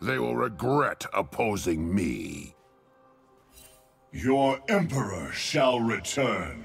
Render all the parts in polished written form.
They will regret opposing me. Your Emperor shall return.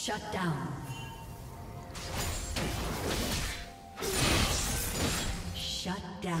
Shut down. Shut down. Shut down.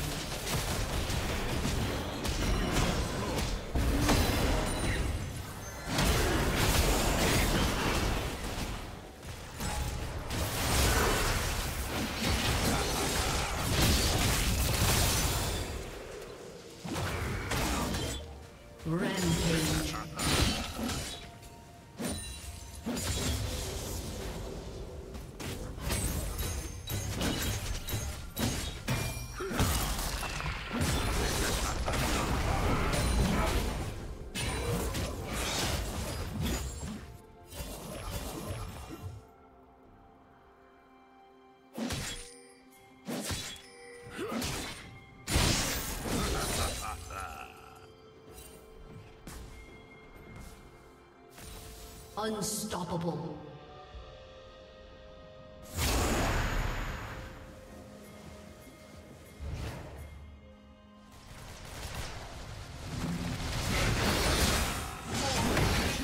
Unstoppable.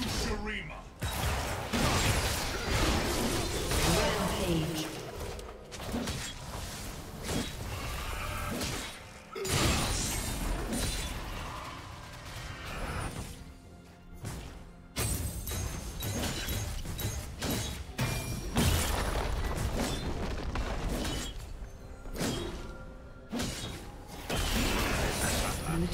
Rampage.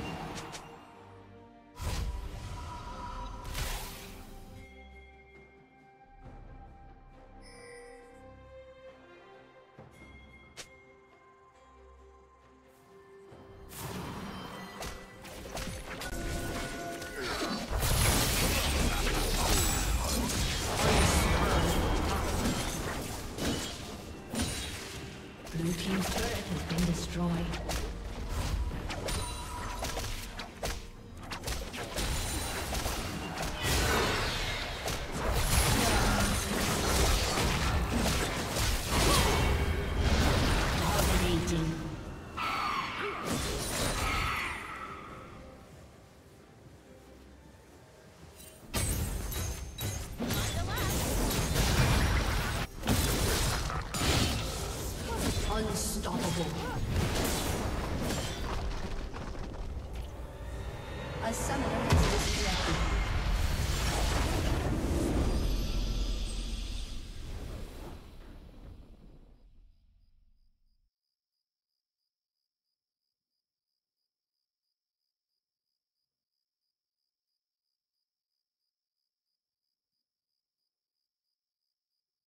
Blue team's turret has been destroyed. A summoner.